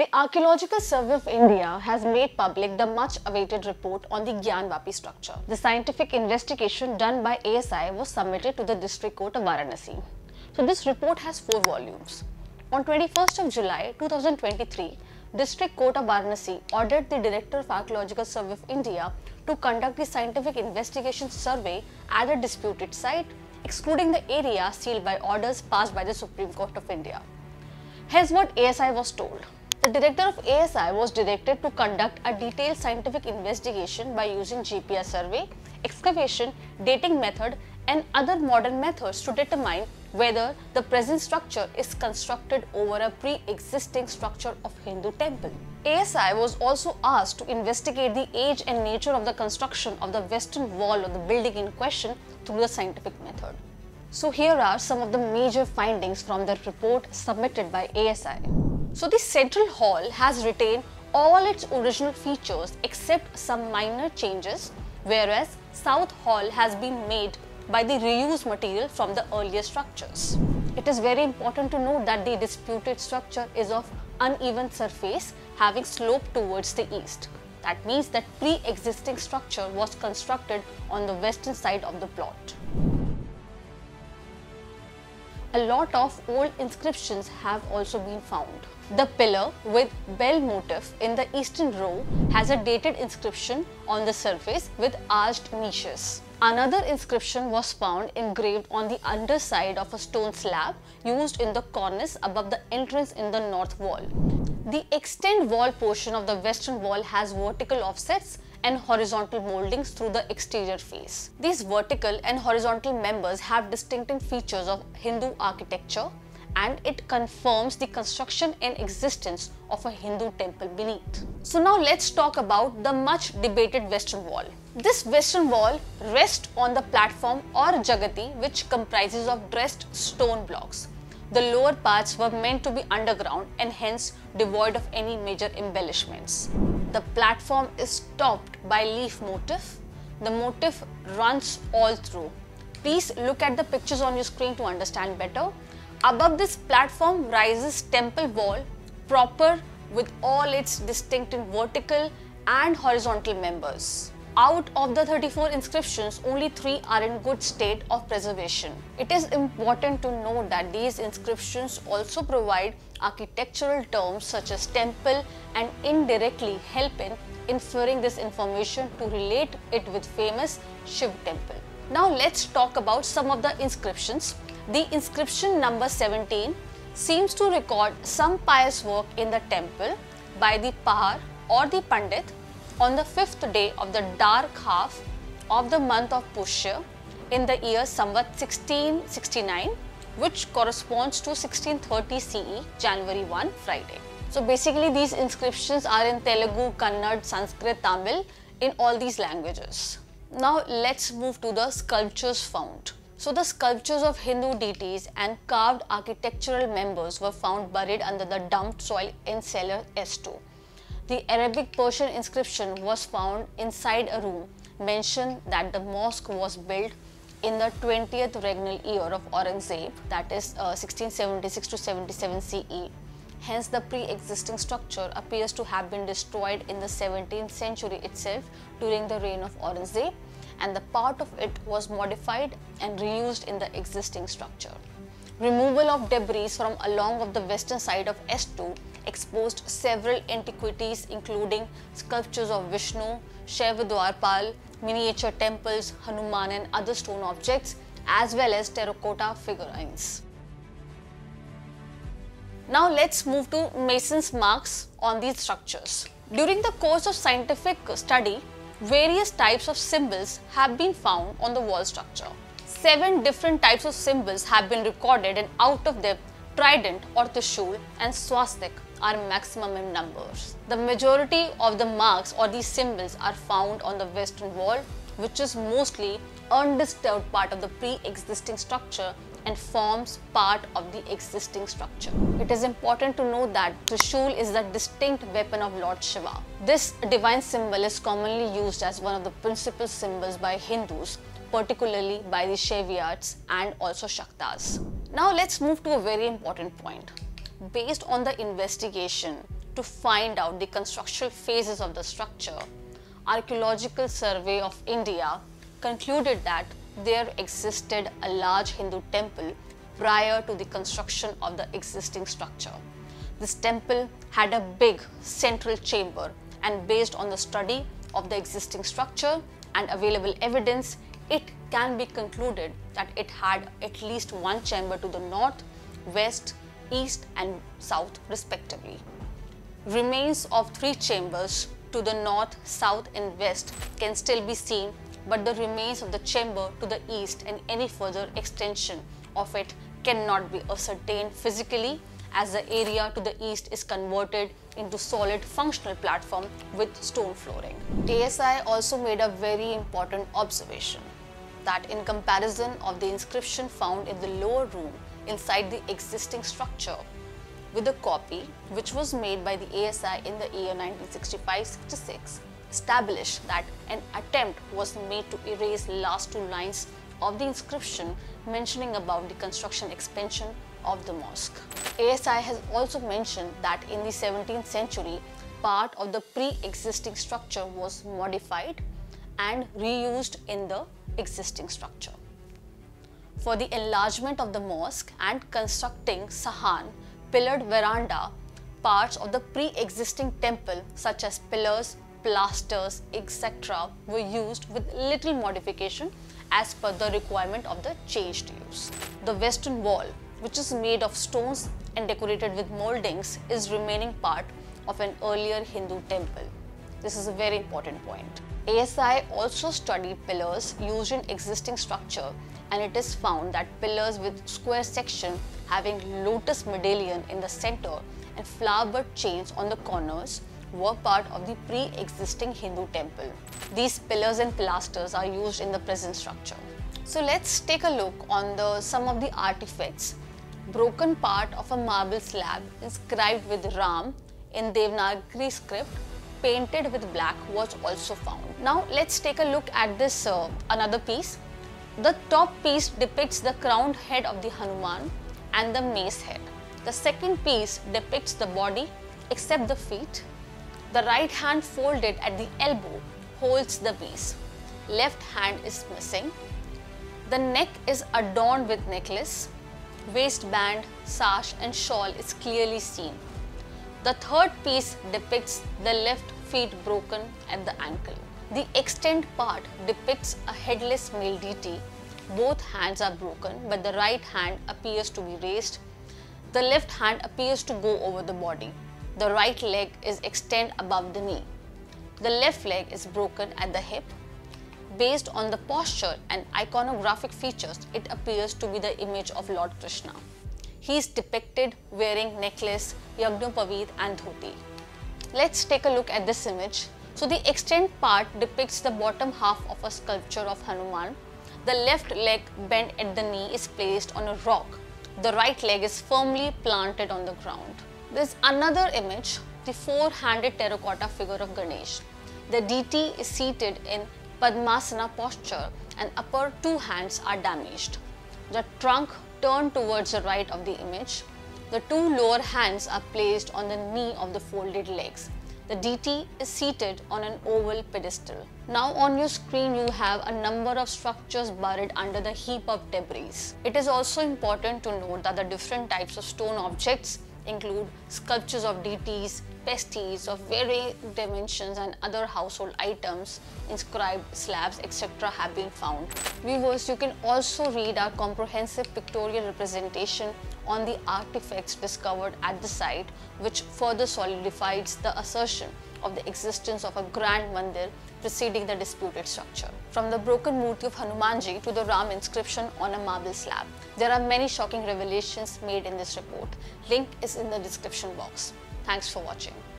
The Archaeological Survey of India has made public the much-awaited report on the Gyanvapi structure. The scientific investigation done by ASI was submitted to the District Court of Varanasi. So this report has 4 volumes. On 21st of July 2023, District Court of Varanasi ordered the Director of Archaeological Survey of India to conduct the scientific investigation survey at a disputed site, excluding the area sealed by orders passed by the Supreme Court of India. Here's what ASI was told. The director of ASI was directed to conduct a detailed scientific investigation by using GPS survey, excavation, dating method and other modern methods to determine whether the present structure is constructed over a pre-existing structure of Hindu temple. ASI was also asked to investigate the age and nature of the construction of the western wall of the building in question through the scientific method. So here are some of the major findings from the report submitted by ASI. So the central hall has retained all its original features except some minor changes, whereas south hall has been made by the reused material from the earlier structures. It is very important to note that the disputed structure is of uneven surface having slope towards the east. That means that pre-existing structure was constructed on the western side of the plot. A lot of old inscriptions have also been found. The pillar with bell motif in the eastern row has a dated inscription on the surface with arched niches. Another inscription was found engraved on the underside of a stone slab used in the cornice above the entrance in the north wall. The extended wall portion of the western wall has vertical offsets and horizontal mouldings through the exterior face. These vertical and horizontal members have distinctive features of Hindu architecture, and it confirms the construction and existence of a Hindu temple beneath. So now let's talk about the much debated western wall. This western wall rests on the platform or Jagati, which comprises of dressed stone blocks. The lower parts were meant to be underground and hence devoid of any major embellishments. The platform is topped by leaf motif. The motif runs all through. Please look at the pictures on your screen to understand better. Above this platform rises temple wall proper with all its distinctive vertical and horizontal members. Out of the 34 inscriptions, only 3 are in good state of preservation. It is important to note that these inscriptions also provide architectural terms such as temple and indirectly help in inferring this information to relate it with famous Shiva temple. Now let's talk about some of the inscriptions. The inscription number 17 seems to record some pious work in the temple by the Pahar or the Pandit on the 5th day of the dark half of the month of Pushya in the year Samvat 1669, which corresponds to 1630 CE, January 1, Friday. So basically these inscriptions are in Telugu, Kannad, Sanskrit, Tamil, in all these languages. Now let's move to the sculptures found. So the sculptures of Hindu deities and carved architectural members were found buried under the dumped soil in cellar S2. The Arabic Persian inscription was found inside a room, mentioned that the mosque was built in the 20th regnal year of Aurangzeb, that is 1676 to 77 CE. Hence, the pre-existing structure appears to have been destroyed in the 17th century itself during the reign of Aurangzeb, and the part of it was modified and reused in the existing structure. Removal of debris from along of the western side of S2 exposed several antiquities including sculptures of Vishnu, Shaiva Dwarpal, miniature temples, Hanuman and other stone objects, as well as terracotta figurines. Now let's move to mason's marks on these structures. During the course of scientific study, various types of symbols have been found on the wall structure. 7 different types of symbols have been recorded, and out of them trident or trishul and swastik are maximum in numbers. The majority of the marks or these symbols are found on the western wall, which is mostly undisturbed part of the pre-existing structure and forms part of the existing structure. It is important to note that trishul is the distinct weapon of Lord Shiva. This divine symbol is commonly used as one of the principal symbols by Hindus, particularly by the Shaivites and also Shaktas. Now let's move to a very important point. Based on the investigation, to find out the constructural phases of the structure, Archaeological Survey of India concluded that there existed a large Hindu temple prior to the construction of the existing structure. This temple had a big central chamber, and based on the study of the existing structure and available evidence, it can be concluded that it had at least one chamber to the north, west, east and south respectively. Remains of three chambers to the north, south and west can still be seen, but the remains of the chamber to the east and any further extension of it cannot be ascertained physically, as the area to the east is converted into solid functional platform with stone flooring. TSI also made a very important observation that in comparison of the inscription found in the lower room inside the existing structure with a copy which was made by the ASI in the year 1965-66 established that an attempt was made to erase last two lines of the inscription mentioning about the construction expansion of the mosque. ASI has also mentioned that in the 17th century, part of the pre-existing structure was modified and reused in the existing structure. For the enlargement of the mosque and constructing sahan, pillared veranda, parts of the pre-existing temple such as pillars, pilasters, etc. were used with little modification as per the requirement of the changed use. The western wall, which is made of stones and decorated with mouldings, is remaining part of an earlier Hindu temple. This is a very important point. ASI also studied pillars used in existing structure, and it is found that pillars with square section having lotus medallion in the center and flowerbud chains on the corners were part of the pre-existing Hindu temple. These pillars and pilasters are used in the present structure. So let's take a look on some of the artifacts. Broken part of a marble slab inscribed with Ram in Devanagari script painted with black was also found. Now let's take a look at this another piece. The top piece depicts the crowned head of the Hanuman and the mace head. The second piece depicts the body except the feet. The right hand folded at the elbow holds the mace. Left hand is missing. The neck is adorned with necklace. Waistband, sash and shawl is clearly seen. The third piece depicts the left feet broken at the ankle. The extended part depicts a headless male deity. Both hands are broken, but the right hand appears to be raised. The left hand appears to go over the body. The right leg is extended above the knee. The left leg is broken at the hip. Based on the posture and iconographic features, it appears to be the image of Lord Krishna. He is depicted wearing necklace, yajnopavit and dhoti. Let's take a look at this image. So the extended part depicts the bottom half of a sculpture of Hanuman. The left leg bent at the knee is placed on a rock. The right leg is firmly planted on the ground. There's another image, the four-handed terracotta figure of Ganesh. The deity is seated in Padmasana posture and upper two hands are damaged. The trunk turned towards the right of the image. The two lower hands are placed on the knee of the folded legs. The deity is seated on an oval pedestal. Now on your screen you have a number of structures buried under the heap of debris. It is also important to note that the different types of stone objects include sculptures of deities, pestis of varying dimensions and other household items, inscribed slabs, etc. have been found. Viewers, you can also read our comprehensive pictorial representation on the artifacts discovered at the site, which further solidifies the assertion of the existence of a grand mandir preceding the disputed structure. From the broken murti of Hanumanji to the Ram inscription on a marble slab, there are many shocking revelations made in this report. Link is in the description box. Thanks for watching.